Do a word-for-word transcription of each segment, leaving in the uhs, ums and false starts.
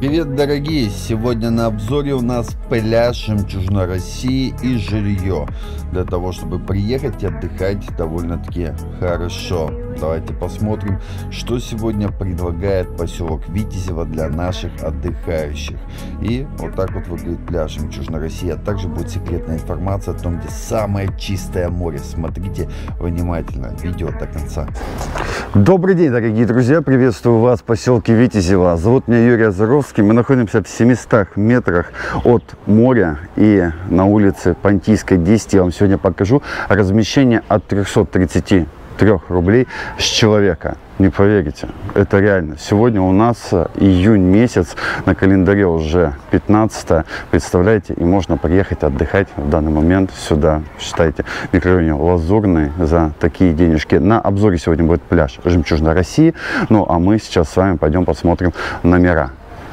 Привет, дорогие! Сегодня на обзоре у нас пляж Жемчужина России и жилье. Для того, чтобы приехать и отдыхать довольно-таки хорошо. Давайте посмотрим, что сегодня предлагает поселок Витязево для наших отдыхающих. И вот так вот выглядит пляж Жемчужина России. А также будет секретная информация о том, где самое чистое море. Смотрите внимательно видео до конца. Добрый день, дорогие друзья! Приветствую вас в поселке Витязево. Зовут меня Юрий Озаровский. Мы находимся в семистах метрах от моря и на улице Понтийской, десять. Я вам сегодня покажу размещение от трёхсот тридцати трёх рублей с человека. Не поверите, это реально. Сегодня у нас июнь месяц, на календаре уже пятнадцатое, представляете, и можно приехать отдыхать в данный момент сюда, считайте, в микрорайоне Лазурный за такие денежки. На обзоре сегодня будет пляж Жемчужина России, ну а мы сейчас с вами пойдем посмотрим номера,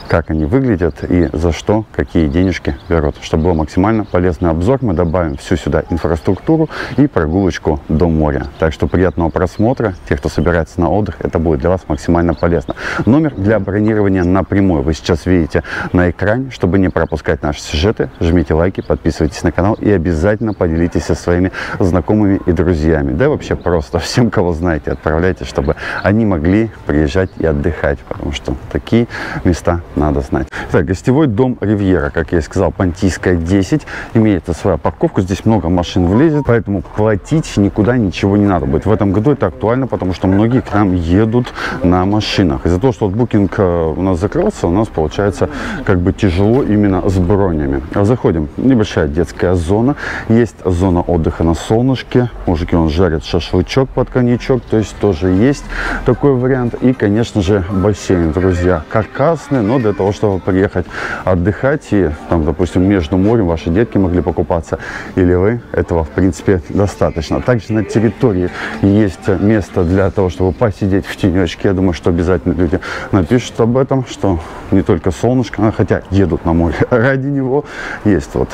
как они выглядят и за что какие денежки берут. Чтобы был максимально полезный обзор, мы добавим всю сюда инфраструктуру и прогулочку до моря. Так что приятного просмотра. Те, кто собирается на отдых, это будет для вас максимально полезно. Номер для бронирования напрямую вы сейчас видите на экране. Чтобы не пропускать наши сюжеты, жмите лайки, подписывайтесь на канал и обязательно поделитесь со своими знакомыми и друзьями. Да и вообще просто всем, кого знаете, отправляйте, чтобы они могли приезжать и отдыхать, потому что такие места надо знать. Так, гостевой дом Ривьера, как я и сказал, Понтийская, десять. Имеется своя парковка, здесь много машин влезет, поэтому платить никуда ничего не надо будет. В этом году это актуально, потому что многие к нам едут на машинах. Из-за того, что вот букинг у нас закрылся, у нас получается как бы тяжело именно с бронями. Заходим. Небольшая детская зона. Есть зона отдыха на солнышке. Мужики он жарит шашлычок под коньячок, то есть тоже есть такой вариант. И, конечно же, бассейн, друзья. Каркасный, но для того, чтобы приехать отдыхать и там, допустим, между морем ваши детки могли покупаться или вы, этого в принципе достаточно. Также на территории есть место для того, чтобы посидеть в тенечке. Я думаю, что обязательно люди напишут об этом, что не только солнышко, хотя едут на море ради него. Есть вот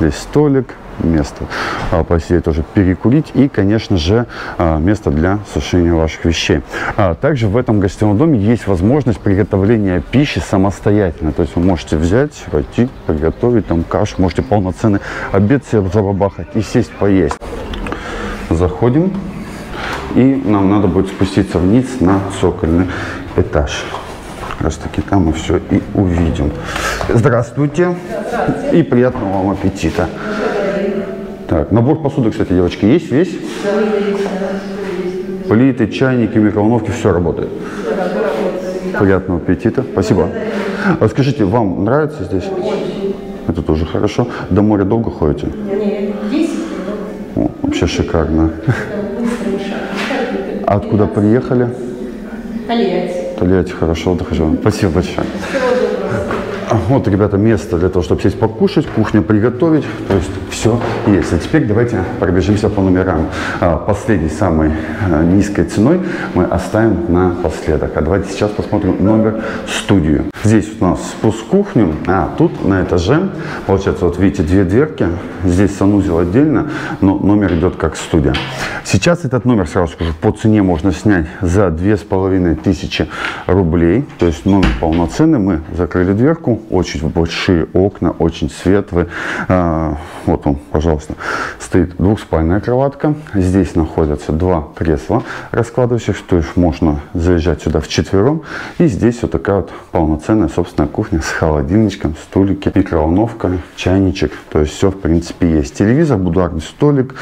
здесь столик, место посидеть, тоже перекурить и, конечно же, место для сушения ваших вещей. А также в этом гостевом доме есть возможность приготовления пищи самостоятельно. То есть вы можете взять, пойти, приготовить там кашу, можете полноценный обед себе забабахать и сесть поесть. Заходим, и нам надо будет спуститься вниз на цокольный этаж. Как раз таки там мы все и увидим. Здравствуйте, Здравствуйте. И приятного вам аппетита. Так, набор посуды, кстати, девочки, есть весь? Да, есть, да. Плиты, чайники, микроволновки, все работает. Все работает. Приятного аппетита. Спасибо. Расскажите, вам нравится здесь? Очень. Это тоже хорошо. До моря долго ходите? Нет, десять минут. О, вообще шикарно. А откуда приехали? Тольятти. Тольятти, хорошо, отдыхаю. Спасибо большое. Вот, ребята, место для того, чтобы сесть покушать, кухня приготовить, то есть все есть. А теперь давайте пробежимся по номерам. Последний, самой низкой ценой мы оставим напоследок. А давайте сейчас посмотрим номер студию. Здесь у нас спуск в кухню, а тут на этаже, получается, вот видите, две дверки. Здесь санузел отдельно, но номер идет как студия. Сейчас этот номер, сразу скажу, по цене можно снять за две тысячи пятьсот рублей. То есть номер полноценный, мы закрыли дверку. Очень большие окна, очень светлые. А, вот он, пожалуйста, стоит двухспальная кроватка. Здесь находятся два кресла раскладывающих, то есть можно заезжать сюда вчетвером. И здесь вот такая вот полноценная собственная кухня с холодильничком, столики, микроволновка, чайничек. То есть все в принципе есть. Телевизор, бульварный столик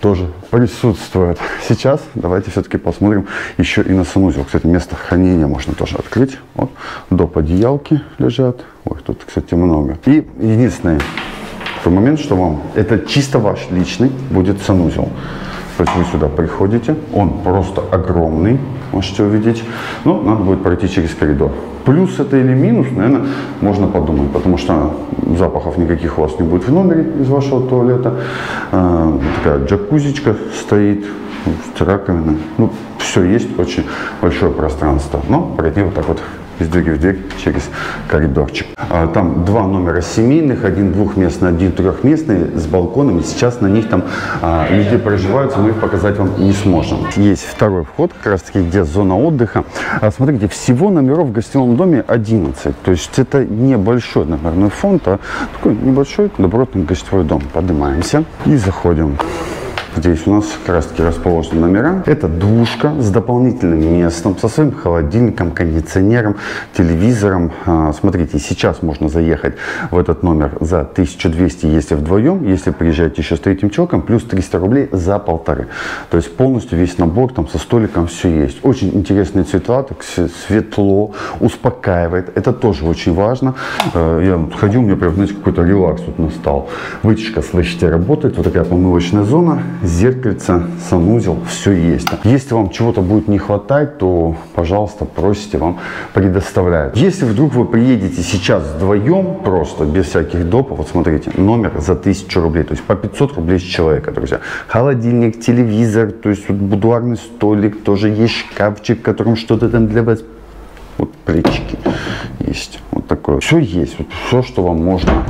тоже присутствует. Сейчас давайте все-таки посмотрим еще и на санузел. Кстати, место хранения можно тоже открыть. Вот, до подъялки лежат. Ой, тут, кстати, много. И единственный момент, что вам, это чисто ваш личный будет санузел. То есть вы сюда приходите, он просто огромный, можете увидеть, но надо будет пройти через коридор. Плюс это или минус, наверное, можно подумать, потому что запахов никаких у вас не будет в номере из вашего туалета. Э, такая джакузичка стоит, раковина, ну все есть, очень большое пространство, но пройти вот так вот Издыгивдык через коридорчик. Там два номера семейных, один двухместный, один трехместный, с балконами. Сейчас на них там а, люди проживают, мы их показать вам не сможем. Есть второй вход, как раз таки, где зона отдыха. А, смотрите, всего номеров в гостевом доме одиннадцать. То есть это небольшой номерной фонд, а такой небольшой добротный гостевой дом. Поднимаемся и заходим. Здесь у нас как раз таки расположены номера. Это двушка с дополнительным местом, со своим холодильником, кондиционером, телевизором. Смотрите, сейчас можно заехать в этот номер за тысячу двести, если вдвоем, если приезжаете еще с третьим человеком, плюс триста рублей за полторы. То есть полностью весь набор, там со столиком все есть. Очень интересные цвета, так светло, успокаивает. Это тоже очень важно. Я вот ходил, у меня прям, знаете, какой-то релакс тут настал. Вытяжка, слышите, работает. Вот такая помывочная зона. Зеркальце, санузел, все есть. Если вам чего-то будет не хватать, то, пожалуйста, просите, вам предоставляют. Если вдруг вы приедете сейчас вдвоем, просто без всяких допов, вот смотрите, номер за тысячу рублей, то есть по пятьсот рублей с человека, друзья. Холодильник, телевизор, то есть вот будуарный столик, тоже есть шкафчик, в котором что-то там для вас. Вот плечики есть, вот такое. Все есть, вот все, что вам можно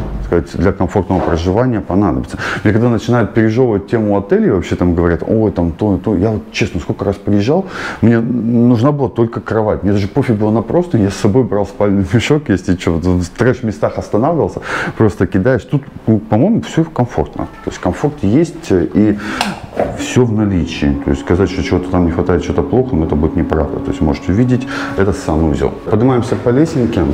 для комфортного проживания понадобится. Мне когда начинают пережевывать тему отелей, вообще там говорят, ой, там то, то. Я вот честно, сколько раз приезжал, мне нужна была только кровать. Мне даже пофиг было на простыню, я с собой брал спальный мешок, если что, в трэш-местах останавливался, просто кидаешь. Тут, по-моему, все комфортно. То есть комфорт есть и все в наличии. То есть сказать, что чего-то там не хватает, что-то плохо, но это будет неправда. То есть можете увидеть, это санузел. Поднимаемся по лесенке,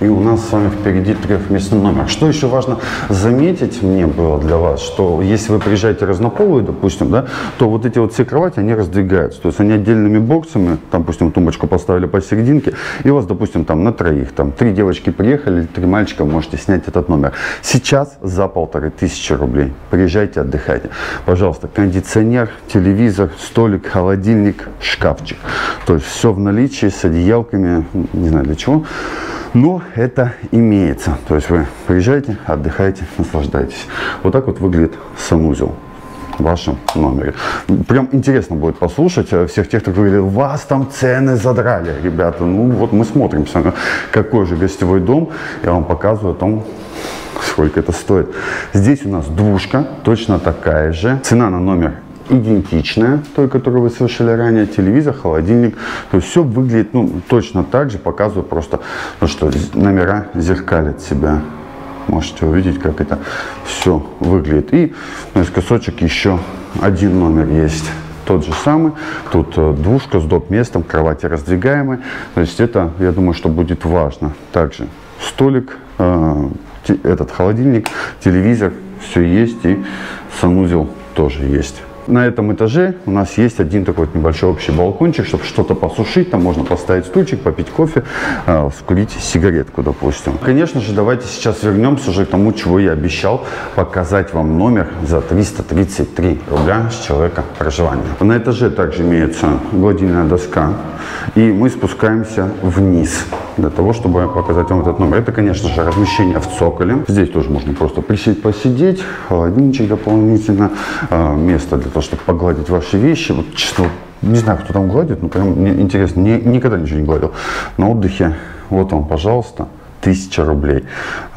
и у нас с вами впереди трехместный номер. Что еще важно заметить мне было для вас, что если вы приезжаете разнополые, допустим, да, то вот эти вот все кровати, они раздвигаются. То есть они отдельными боксами, там, допустим, тумбочку поставили посерединке, и у вас, допустим, там на троих, там, три девочки приехали, три мальчика, можете снять этот номер. Сейчас за полторы тысячи рублей. Приезжайте, отдыхайте. Пожалуйста, кондиционер, телевизор, столик, холодильник, шкафчик. То есть все в наличии, с одеялками, не знаю для чего. Но это имеется. То есть вы приезжаете, отдыхаете, наслаждайтесь. Вот так вот выглядит санузел в вашем номере. Прям интересно будет послушать всех тех, кто говорили, вас там цены задрали, ребята. Ну вот мы смотрим с вами, какой же гостевой дом. Я вам показываю о том, сколько это стоит. Здесь у нас двушка, точно такая же. Цена на номер идентичная той, которую вы слышали ранее. Телевизор, холодильник. То есть все выглядит, ну, точно так же. Показываю просто, ну, что номера зеркалят себя. Можете увидеть, как это все выглядит. И, ну, из кусочек еще один номер есть. Тот же самый. Тут двушка с доп. Местом, кровати раздвигаемые. То есть это, я думаю, что будет важно. Также столик, э, этот холодильник, телевизор. Все есть. И санузел тоже есть. На этом этаже у нас есть один такой вот небольшой общий балкончик, чтобы что-то посушить. Там можно поставить стульчик, попить кофе, э, скурить сигаретку, допустим. Конечно же, давайте сейчас вернемся уже к тому, чего я обещал, показать вам номер за триста тридцать три рубля с человека проживания. На этаже также имеется гладильная доска, и мы спускаемся вниз для того, чтобы показать вам этот номер. Это, конечно же, размещение в цоколе. Здесь тоже можно просто присесть, посидеть, холодильничек дополнительно, э, место для того, чтобы погладить ваши вещи. Вот чисто, не знаю, кто там гладит, но прям мне интересно, не, никогда ничего не гладил. На отдыхе вот вам, пожалуйста, тысяча рублей.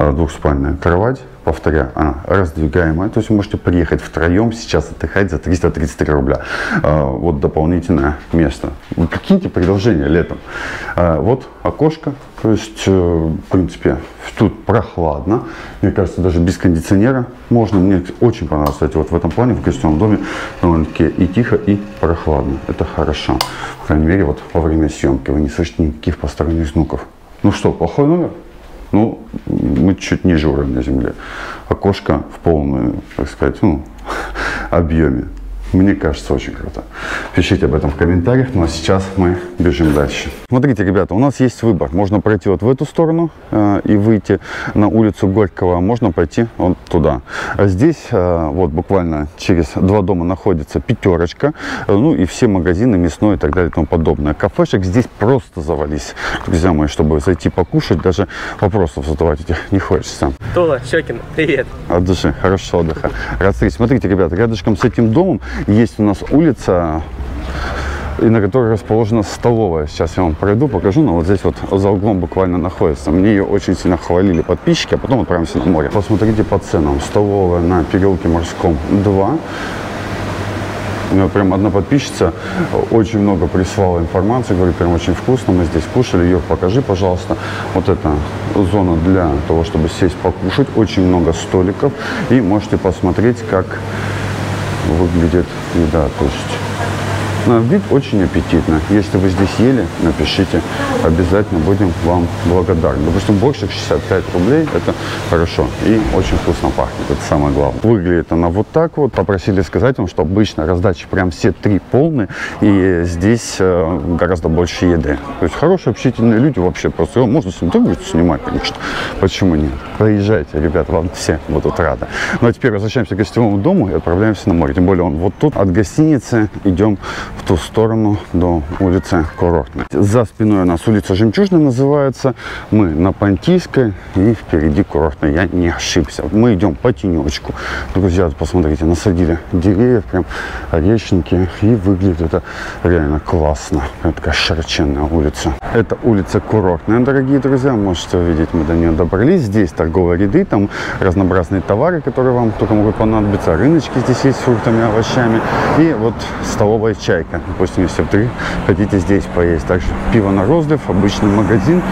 Двухспальная кровать, повторяю, она раздвигаемая. То есть вы можете приехать втроем, сейчас отдыхать за триста тридцать три рубля. Вот дополнительное место. Вы прикиньте предложение летом. Вот окошко. То есть, в принципе, тут прохладно. Мне кажется, даже без кондиционера можно. Мне очень понравилось, кстати, вот в этом плане, в гостевом доме довольно-таки и тихо, и прохладно. Это хорошо. По крайней мере, вот во время съемки вы не слышите никаких посторонних звуков. Ну что, плохой номер? Ну, мы чуть ниже уровня земли. Окошко в полном, так сказать, ну, объеме. Мне кажется, очень круто. Пишите об этом в комментариях, ну а сейчас мы бежим дальше. Смотрите, ребята, у нас есть выбор. Можно пройти вот в эту сторону э, и выйти на улицу Горького, а можно пойти вот туда. А здесь э, вот буквально через два дома находится пятерочка, э, ну и все магазины, мясное и так далее и тому подобное. Кафешек здесь просто завались, друзья мои, чтобы зайти покушать, даже вопросов задавать этих не хочется. Тула, Щекин, привет. От души, хорошего отдыха. Смотрите, ребята, рядышком с этим домом есть у нас улица и на которой расположена столовая. Сейчас я вам пройду, покажу. Но вот здесь вот за углом буквально находится. Мне ее очень сильно хвалили подписчики, а потом отправимся на море. Посмотрите по ценам. Столовая на переулке Морском два. У меня прям одна подписчица очень много прислала информации, говорит, прям очень вкусно, мы здесь кушали. Юр, покажи, пожалуйста. Вот эта зона для того, чтобы сесть покушать. Очень много столиков. И можете посмотреть, как выглядит еда. То есть на вид очень аппетитно. Если вы здесь ели, напишите. Обязательно будем вам благодарны. Допустим, борщик шестьдесят пять рублей. Это хорошо. И очень вкусно пахнет. Это самое главное. Выглядит она вот так вот. Попросили сказать вам, что обычно раздачи прям все три полны. И здесь э, гораздо больше еды. То есть хорошие, общительные люди вообще. Просто можно с ним будет снимать, конечно. Почему нет? Приезжайте, ребят, вам все будут рады. Ну а теперь возвращаемся к гостевому дому и отправляемся на море. Тем более он вот тут. От гостиницы идем в ту сторону до улицы Курортной. За спиной у нас улица Жемчужная называется. Мы на Понтийской и впереди Курортная. Я не ошибся. Мы идем по тенечку. Друзья, посмотрите, насадили деревья, прям орешники. И выглядит это реально классно. Это такая широченная улица. Это улица Курортная, дорогие друзья. Можете увидеть, мы до нее добрались. Здесь торговые ряды, там разнообразные товары, которые вам только могут понадобиться. Рыночки здесь есть с фруктами, овощами. И вот столовая Чайка. Допустим, если вы хотите здесь поесть. Также пиво на розлив, обычный магазин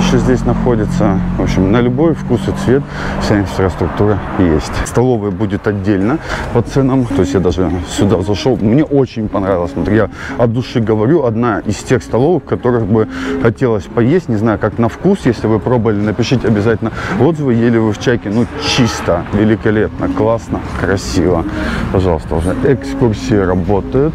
еще здесь находится. В общем, на любой вкус и цвет вся инфраструктура есть. Столовая будет отдельно по ценам. То есть я даже сюда зашел. Мне очень понравилось. Смотри, я от души говорю, одна из тех столовых, в которых бы хотелось поесть. Не знаю, как на вкус. Если вы пробовали, напишите обязательно отзывы. Ели вы в Чайке. Ну, чисто, великолепно, классно, красиво. Пожалуйста, уже экскурсии работают.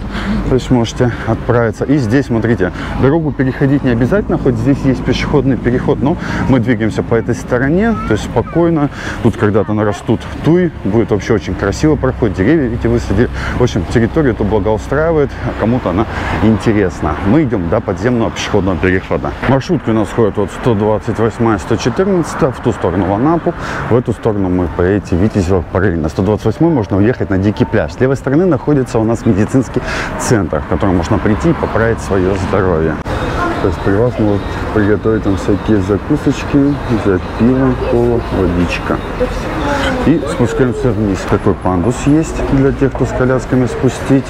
То есть можете отправиться. И здесь, смотрите, дорогу переходить не обязательно, хоть здесь есть пешеходный переход, но мы двигаемся по этой стороне, то есть спокойно. Тут когда-то нарастут туи, будет вообще очень красиво проходить. Деревья, видите, высадили. В общем, территорию эту благоустраивает, а кому-то она интересна. Мы идем до подземного пешеходного перехода. Маршрутки у нас ходят вот сто двадцать восьмая, сто четырнадцатая, в ту сторону в Анапу, в эту сторону мы поедете в Витязево параллельно. сто двадцать восьмой можно уехать на Дикий пляж. С левой стороны находится у нас медицинский центр, в котором можно прийти и поправить свое здоровье. То есть при вас могут приготовить там всякие закусочки, взять пиво, кола, водичка. И спускаемся вниз. Такой пандус есть для тех, кто с колясками спустить.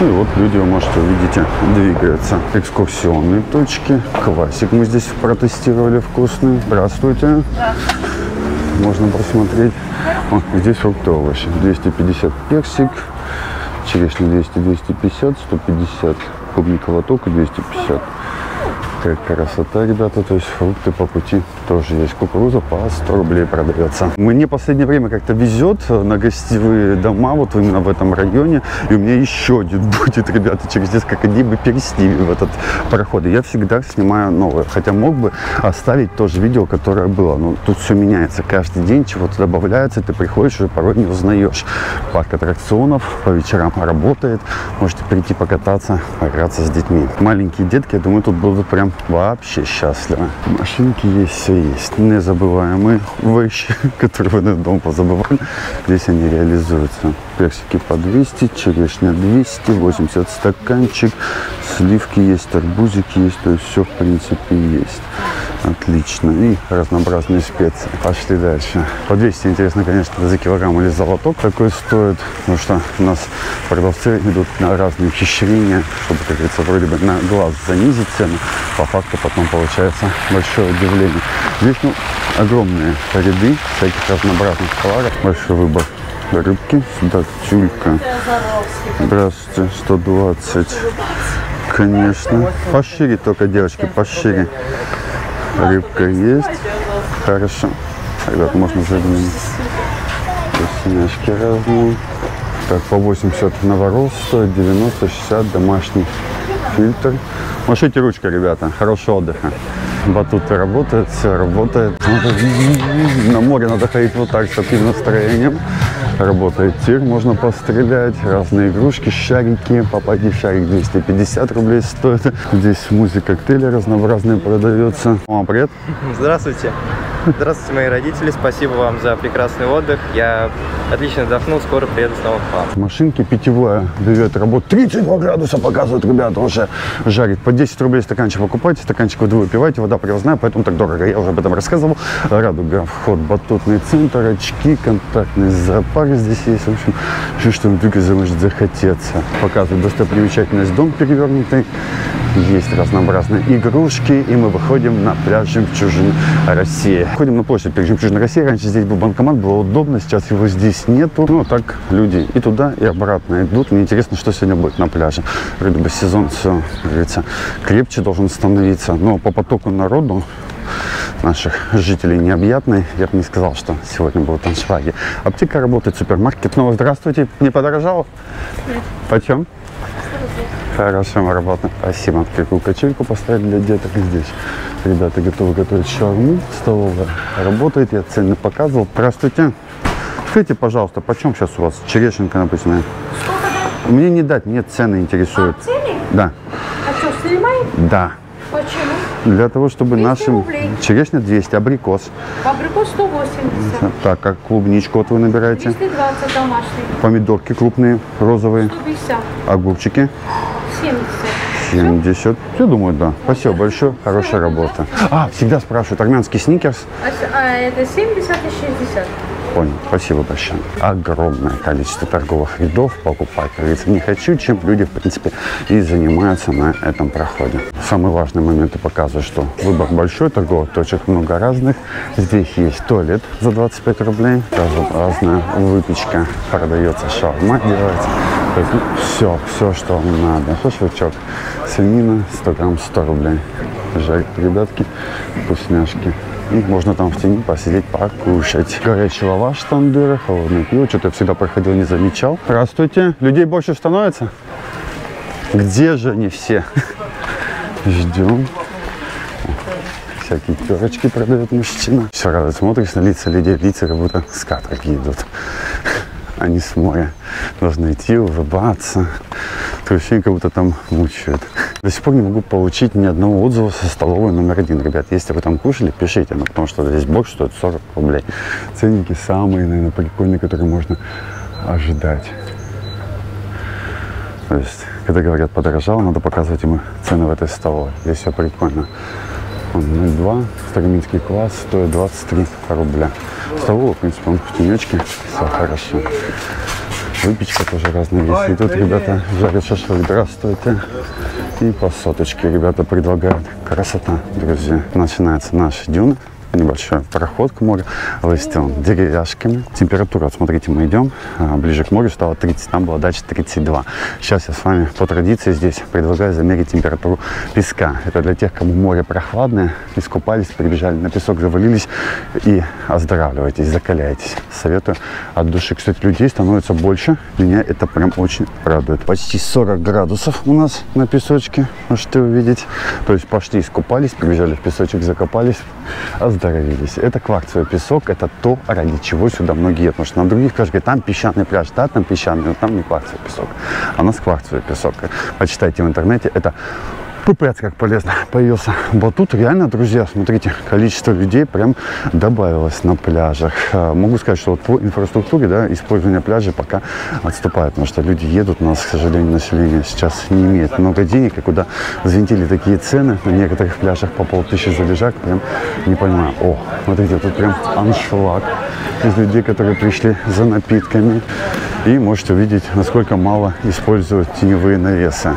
И вот люди, вы можете, видите, двигаются. Экскурсионные точки. Квасик мы здесь протестировали вкусный. Здравствуйте. Да. Можно посмотреть. О, здесь фрукты, овощи. двести пятьдесят персик. Черешня двести, двести пятьдесят, сто пятьдесят, клубникового тока двести пятьдесят. Какая красота, ребята. То есть фрукты по пути тоже есть. Кукуруза по сто рублей продается. Мне в последнее время как-то везет на гостевые дома, вот именно в этом районе. И у меня еще один будет, ребята, через несколько дней мы пересним в этот проход. И я всегда снимаю новое. Хотя мог бы оставить тоже видео, которое было. Но тут все меняется. Каждый день чего-то добавляется. Ты приходишь и порой не узнаешь. Парк аттракционов по вечерам работает. Можете прийти покататься, играться с детьми. Маленькие детки, я думаю, тут будут прям вообще счастливо. Машинки есть, все есть. Незабываемые вещи, которые вы на дом позабывали. Здесь они реализуются. Персики по двести, черешня двести восемьдесят, стаканчик. Сливки есть, арбузики есть. То есть все, в принципе, есть. Отлично. И разнообразные специи. Пошли дальше. По двести, интересно, конечно, за килограмм или золоток такой стоит. Потому что у нас продавцы идут на разные ухищрения, чтобы, как говорится, вроде бы на глаз занизить цену. По факту потом получается большое удивление. Здесь, ну, огромные ряды всяких разнообразных товаров. Большой выбор рыбки. Сюда тюлька. Здравствуйте. сто двадцать. Конечно. Пошире только, девочки, пошире. Рыбка есть. Хорошо. Ребят, можно заглянуть. Синяшки разные. Так, по восемьдесят новорос, сто девяносто, шестьдесят, домашний фильтр. Машите ручкой, ребята. Хорошего отдыха. Батуты работают, все работает. На море надо ходить вот так, с активным настроением. Работает тир, можно пострелять. Разные игрушки, шарики. Попади в шарик двести пятьдесят рублей стоит. Здесь смузи, коктейли разнообразные продаются. О, привет. Здравствуйте. Здравствуйте, мои родители. Спасибо вам за прекрасный отдых. Я отлично отдохнул, скоро приеду снова к вам. Машинки питьевая дает работу. тридцать два градуса показывают, ребята, уже жарит. По десять рублей стаканчик покупайте, стаканчик вдвое пивайте, вода привозная, поэтому так дорого. Я уже об этом рассказывал. Радуга, вход, батутный центр, очки, контактный зоопарк здесь есть. В общем, еще что-нибудь двигаться может захотеться. Показывают достопримечательность, дом перевернутый. Есть разнообразные игрушки, и мы выходим на пляж Жемчужины России. Ходим на площадь перед Жемчужиной России. Раньше здесь был банкомат, было удобно, сейчас его здесь нету. Ну, так люди и туда, и обратно идут. Мне интересно, что сегодня будет на пляже. Вроде бы сезон все, как говорится, крепче должен становиться. Но по потоку народу наших жителей необъятный, я бы не сказал, что сегодня будут аншлаги. Аптека работает, супермаркет. Ну, здравствуйте. Не подорожало? Нет. Почем? Хорошо, мы работаем. Спасибо. Такую качельку поставили для деток здесь. Ребята готовы готовить шаурму. Столовая работает. Я цены показывал. Здравствуйте. Скажите, пожалуйста, почем сейчас у вас черешенка, например? Сколько? Мне не дать, мне цены интересуют. А, цены? Да. А что, снимаем? Да. Почему? Для того, чтобы нашим... рублей. Черешня двести, абрикос. Абрикос сто восемьдесят. Так, а клубничку вот вы набираете? двести двадцать домашний. Помидорки крупные, розовые. сто пятьдесят. Огурчики? семьдесят. семьдесят. Я думаю, да. Спасибо большое. Хорошая работа. А, всегда спрашивают. Армянский сникерс. А это семьдесят и шестьдесят. Понял. Спасибо большое. Огромное количество торговых рядов покупать, как говорится, не хочу, чем люди, в принципе, и занимаются на этом проходе. Самый важный момент и показывает, что выбор большой, торговых точек много разных. Здесь есть туалет за двадцать пять рублей. Разная выпечка продается, шаурма делается. Все, все, что надо. Шашлычок, свинина, сто грамм, сто рублей. Жарят, ребятки, вкусняшки. И можно там в тени посидеть, покушать. Горячий лаваш, тандыр, холодное пиво. Что-то я всегда проходил, не замечал. Здравствуйте. Людей больше становится? Где же они все? Ждем. Всякие терочки продает мужчина. Все рады, смотришь на лица людей. Лица как будто с каторги идут. Они с моря должны идти, улыбаться. Такое ощущение, как будто там мучают. До сих пор не могу получить ни одного отзыва со столовой номер один. Ребят, если вы там кушали, пишите, но потому что здесь бокс стоит сорок рублей. Ценники самые, наверное, прикольные, которые можно ожидать. То есть, когда говорят подорожало, надо показывать им цены в этой столовой. Здесь все прикольно. ноль два, староминский класс, стоит двадцать три рубля. Столовая, в принципе, он в тенечке, все хорошо. Выпечка тоже разная есть. И тут ребята жарят шашлык, здравствуйте. И по соточке ребята предлагают. Красота, друзья. Начинается наш дюн. Небольшой проход к морю, выстелан деревяшками. Температура, вот смотрите, мы идем ближе к морю, стало тридцать, там была дача тридцать два. Сейчас я с вами по традиции здесь предлагаю замерить температуру песка. Это для тех, кому море прохладное, искупались, прибежали на песок, завалились и оздоравливаетесь, закаляетесь. Советую от души. Кстати, людей становится больше, меня это прям очень радует. Почти сорок градусов у нас на песочке, можете увидеть. То есть пошли, искупались, прибежали в песочек, закопались, оздоровились. Это кварцевый песок, это то, ради чего сюда многие едут. Потому что на других пляжах, там песчаный пляж, да, там песчаный, но там не кварцевый песок. А у нас кварцевый песок. Почитайте в интернете, это пипец как полезно. Появился батут, реально, друзья, смотрите, количество людей прям добавилось на пляжах. Могу сказать, что вот по инфраструктуре, да, использование пляжей пока отступает, потому что люди едут, у нас, к сожалению, население сейчас не имеет много денег, и куда взвинтили такие цены, на некоторых пляжах по полтысячи за лежак, прям не понимаю. О, смотрите, тут прям аншлаг из людей, которые пришли за напитками. И можете увидеть, насколько мало используют теневые навесы.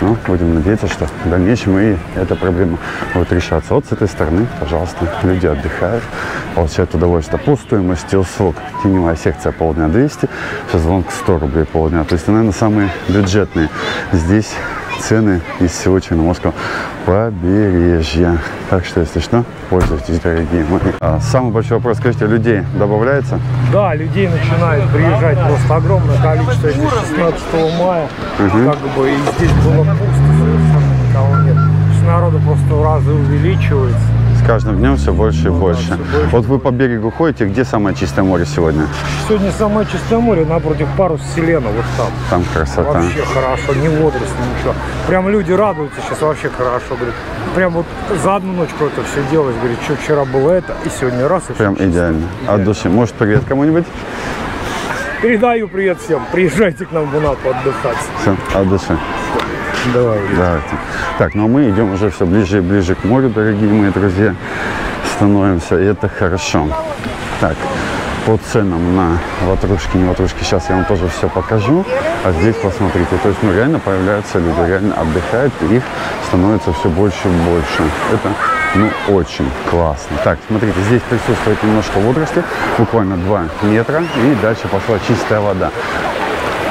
Но будем надеяться, что в дальнейшем и эта проблема будет решаться. Вот с этой стороны, пожалуйста, люди отдыхают, получают удовольствие. По стоимости услуг теневая секция полдня двести, шезлонг сто рублей полдня. То есть, наверное, самые бюджетные здесь цены из всего Черноморского побережья. Так что, если что, пользуйтесь, дорогие мои. А самый большой вопрос, скажите, людей добавляется? Да, людей начинает приезжать просто огромное количество. Здесь шестнадцатого мая, угу. Как бы, и здесь было пусто, совершенно никого нет. Народу просто в разы увеличивается. каждым днем все больше и больше. Вот вы по берегу ходите, где самое чистое море сегодня? Сегодня самое чистое море, напротив парус Селена, вот там. Там красота. Вообще хорошо, не водоросли, ничего. Прям люди радуются сейчас, вообще хорошо, говорит. Прям вот за одну ночку это все делалось, говорит, что вчера было это, и сегодня раз. И прям идеально. идеально. От души. Может, привет кому-нибудь? Передаю привет всем. Приезжайте к нам в Анапу отдыхать. Все, от души. Давай. Давайте. Так, ну а мы идем уже все ближе и ближе к морю, дорогие мои друзья. Становимся, и это хорошо. Так, по ценам на ватрушки, не ватрушки, сейчас я вам тоже все покажу. А здесь посмотрите, то есть ну реально появляются люди, реально отдыхают, и их становится все больше и больше. Это ну очень классно. Так, смотрите, здесь присутствует немножко водоросли, буквально два метра, и дальше пошла чистая вода.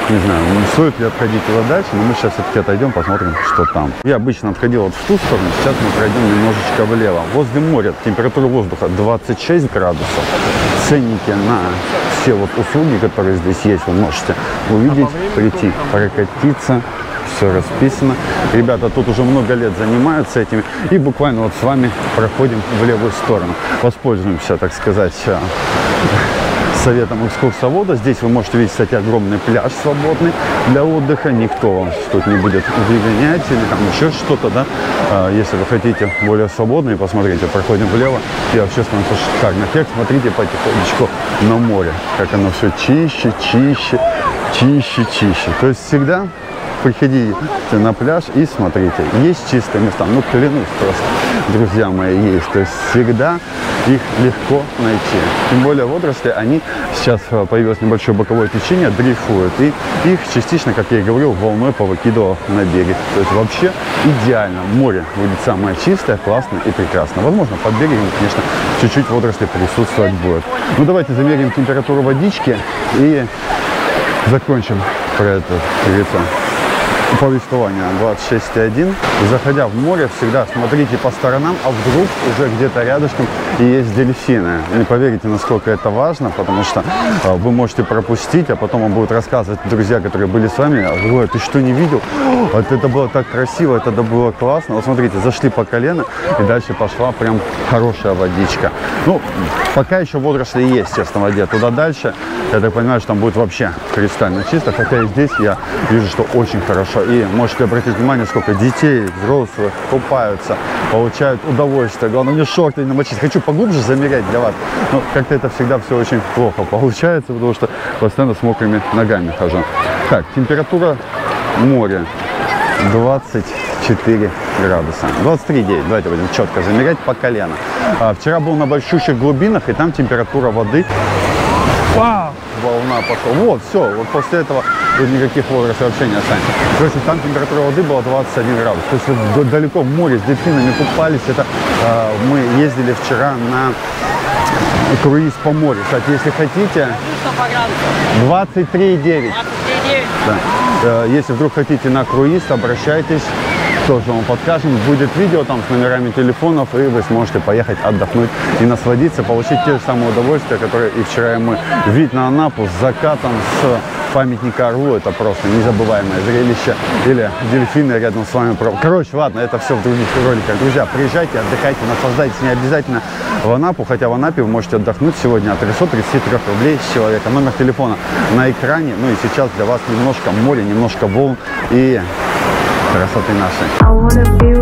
Не знаю, стоит ли отходить туда дальше, но мы сейчас все-таки отойдем, посмотрим, что там. Я обычно отходил вот в ту сторону, сейчас мы пройдем немножечко влево. Возле моря температура воздуха двадцать шесть градусов. Ценники на все вот услуги, которые здесь есть, вы можете увидеть, прийти, прокатиться. Все расписано. Ребята тут уже много лет занимаются этим. И буквально вот с вами проходим в левую сторону. Воспользуемся, так сказать, советом экскурсовода. Здесь вы можете видеть, кстати, огромный пляж свободный для отдыха. Никто вам тут не будет выгонять или там еще что-то, да. А, если вы хотите более свободные, посмотрите, проходим влево. И вообще становится шикарный эффект. Смотрите потихонечку на море, как оно все чище, чище, чище, чище. То есть всегда приходите на пляж и смотрите. Есть чистые места. Ну, клянусь просто, друзья мои, есть. То есть всегда их легко найти. Тем более водоросли, они сейчас появилось небольшое боковое течение, дрейфуют. И их частично, как я и говорил, волной повыкидывало на берег. То есть вообще идеально. Море будет самое чистое, классное и прекрасное. Возможно, под берегом, конечно, чуть-чуть водоросли присутствовать будет. Ну, давайте замерим температуру водички и закончим про это лицо. Повествование двадцать шесть и один. Заходя в море, всегда смотрите по сторонам, а вдруг уже где-то рядышком и есть дельфины. И поверите, насколько это важно, потому что вы можете пропустить, а потом вам будут рассказывать друзья, которые были с вами. Говорят, ты что, не видел? Вот это было так красиво, это было классно. Вот смотрите, зашли по колено, и дальше пошла прям хорошая водичка. Ну, пока еще водоросли есть, естественно, в воде. Туда дальше, я так понимаю, что там будет вообще кристально чисто. Хотя и здесь я вижу, что очень хорошо. И можете обратить внимание, сколько детей, взрослых купаются, получают удовольствие. Главное, мне шорты не намочить. Хочу поглубже замерять для вас. Но как-то это всегда все очень плохо получается, потому что постоянно с мокрыми ногами хожу. Так, температура моря двадцать четыре градуса. двадцать три и девять. Давайте будем четко замерять по колено. А, вчера был на большущих глубинах, и там температура воды... Вау! Волна пошла. Вот, все. Вот после этого... Тут никаких водорослей вообще не останется. Короче, там температура воды была двадцать один градус. То есть далеко в море с дельфинами купались. Это э, мы ездили вчера на круиз по морю. Кстати, если хотите... двадцать три и девять. Да. Если вдруг хотите на круиз, обращайтесь. Тоже вам подскажем. Будет видео там с номерами телефонов, и вы сможете поехать отдохнуть и насладиться, получить те же самые удовольствия, которые и вчера мы. Вид на Анапу с закатом, с... памятника Орлу, это просто незабываемое зрелище. Или дельфины рядом с вами. Короче, ладно, это все в других роликах. Друзья, приезжайте, отдыхайте, наслаждайтесь. Не обязательно в Анапу, хотя в Анапе вы можете отдохнуть сегодня от трёхсот тридцати трёх рублей с человека. Номер телефона на экране. Ну и сейчас для вас немножко моря, немножко волн и красоты нашей.